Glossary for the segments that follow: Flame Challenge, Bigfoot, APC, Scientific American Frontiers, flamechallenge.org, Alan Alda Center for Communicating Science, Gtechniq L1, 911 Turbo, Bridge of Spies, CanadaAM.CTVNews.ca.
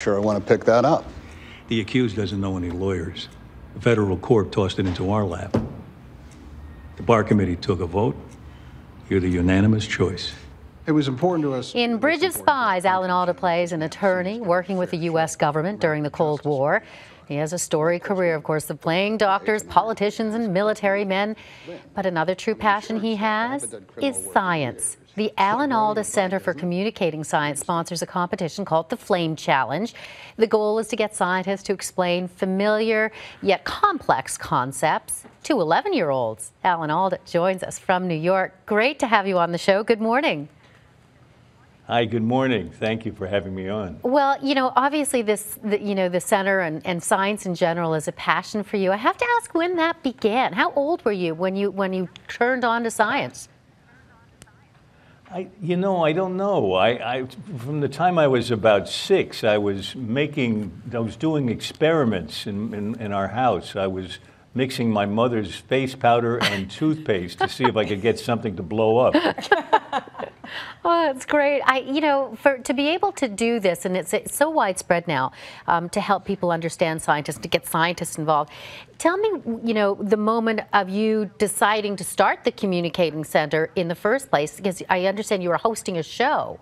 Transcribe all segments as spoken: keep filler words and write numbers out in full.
Sure, I want to pick that up. The accused doesn't know any lawyers. The federal court tossed it into our lap. The bar committee took a vote. You're the unanimous choice. It was important to us. In Bridge of Spies, Alan Alda plays an attorney working with the U S government during the Cold War. He has a storied career, of course, of playing doctors, politicians, and military men. But another true passion he has is science. The Alan Alda Center for Communicating Science sponsors a competition called the Flame Challenge. The goal is to get scientists to explain familiar yet complex concepts to eleven-year-olds. Alan Alda joins us from New York. Great to have you on the show. Good morning. Hi, good morning. Thank you for having me on. Well, you know, obviously this, the, you know, the center and, and science in general is a passion for you. I have to ask when that began. How old were you when you when you turned on to science? I, you know, I don't know. I, I from the time I was about six, I was making, I was doing experiments in, in, in our house. I was mixing my mother's face powder and toothpaste to see if I could get something to blow up. Oh, that's great. I, you know, for, to be able to do this, and it's, it's so widespread now, um, to help people understand scientists, to get scientists involved. Tell me, you know, the moment of you deciding to start the Communicating Center in the first place, because I understand you were hosting a show.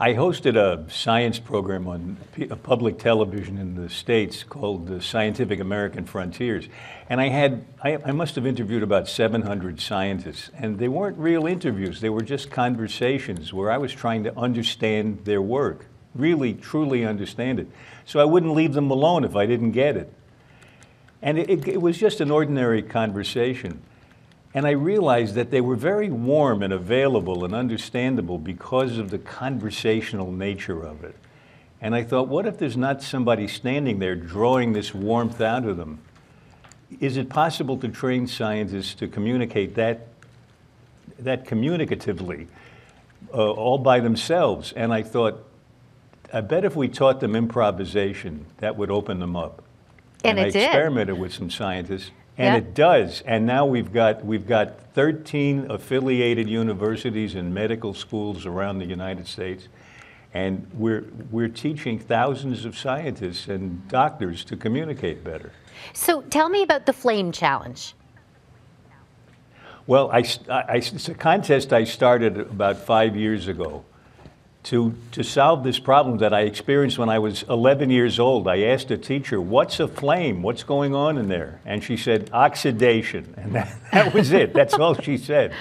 I hosted a science program on public television in the States called the Scientific American Frontiers. And I had, I, I must have interviewed about seven hundred scientists. And they weren't real interviews, they were just conversations where I was trying to understand their work, really, truly understand it. So I wouldn't leave them alone if I didn't get it. And it, it, it was just an ordinary conversation. And I realized that they were very warm and available and understandable because of the conversational nature of it. And I thought, what if there's not somebody standing there drawing this warmth out of them? Is it possible to train scientists to communicate that, that communicatively uh, all by themselves? And I thought, I bet if we taught them improvisation, that would open them up. And, and it I did. experimented with some scientists. And yep. It does. And now we've got we've got thirteen affiliated universities and medical schools around the United States, and we're we're teaching thousands of scientists and doctors to communicate better. So tell me about the Flame Challenge. Well, I, I, it's a contest I started about five years ago to to solve this problem that I experienced when I was eleven years old. I asked a teacher, what's a flame? What's going on in there? And she said, oxidation. And that, that was it. That's all she said.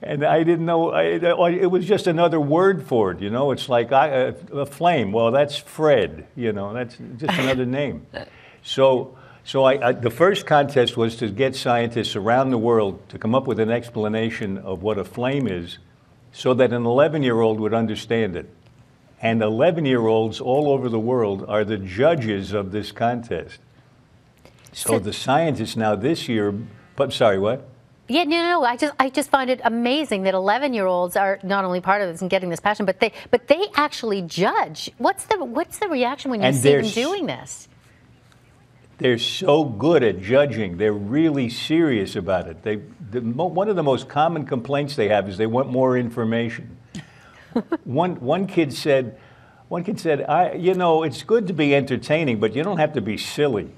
And I didn't know, I, it was just another word for it, you know? It's like I, a flame. Well, that's Fred, you know? That's just another name. So, so I, I, the first contest was to get scientists around the world to come up with an explanation of what a flame is, so that an eleven-year-old would understand it. And eleven-year-olds all over the world are the judges of this contest. So, so the scientists now this year, I'm sorry, what? Yeah, no, no, I just, I just find it amazing that eleven-year-olds are not only part of this and getting this passion, but they, but they actually judge. What's the, what's the reaction when you and see them doing this? They're so good at judging. They're really serious about it. They, the, one of the most common complaints they have is they want more information. one, one kid said, one kid said, I, you know, it's good to be entertaining, but you don't have to be silly.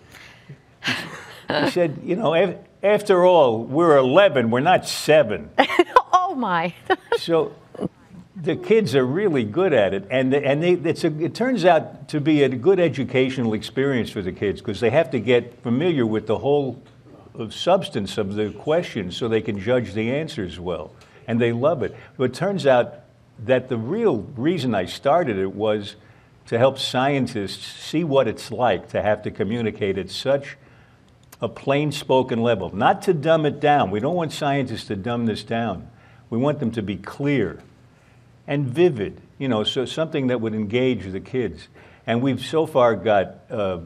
He said, you know, af after all, we're eleven, we're not seven. Oh, my. So the kids are really good at it, and the, and they, it's a, it turns out to be a good educational experience for the kids because they have to get familiar with the whole substance of the question so they can judge the answers well, and they love it. But it turns out that the real reason I started it was to help scientists see what it's like to have to communicate at such a plain-spoken level, not to dumb it down. We don't want scientists to dumb this down. We want them to be clear and vivid, you know, so something that would engage the kids. And we've so far got uh,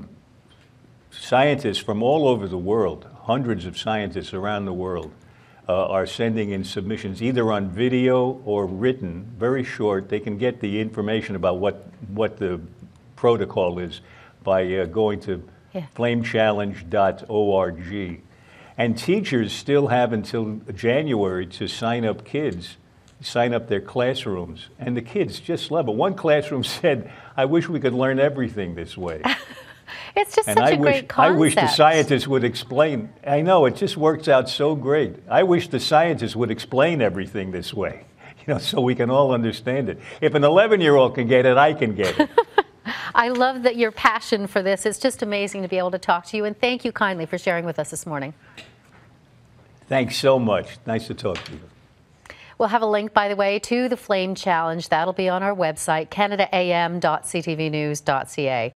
scientists from all over the world, hundreds of scientists around the world uh, are sending in submissions either on video or written, very short. They can get the information about what, what the protocol is by uh, going to yeah. flame challenge dot org. And teachers still have until January to sign up kids sign up their classrooms, and the kids just love it. One classroom said, I wish we could learn everything this way. It's just and such I a wish, great concept. I wish the scientists would explain. I know, it just works out so great. I wish the scientists would explain everything this way, you know, so we can all understand it. If an eleven-year-old can get it, I can get it. I love that your passion for this. It's just amazing to be able to talk to you, and thank you kindly for sharing with us this morning. Thanks so much. Nice to talk to you. We'll have a link, by the way, to the Flame Challenge. That'll be on our website, Canada A M dot C T V news dot C A.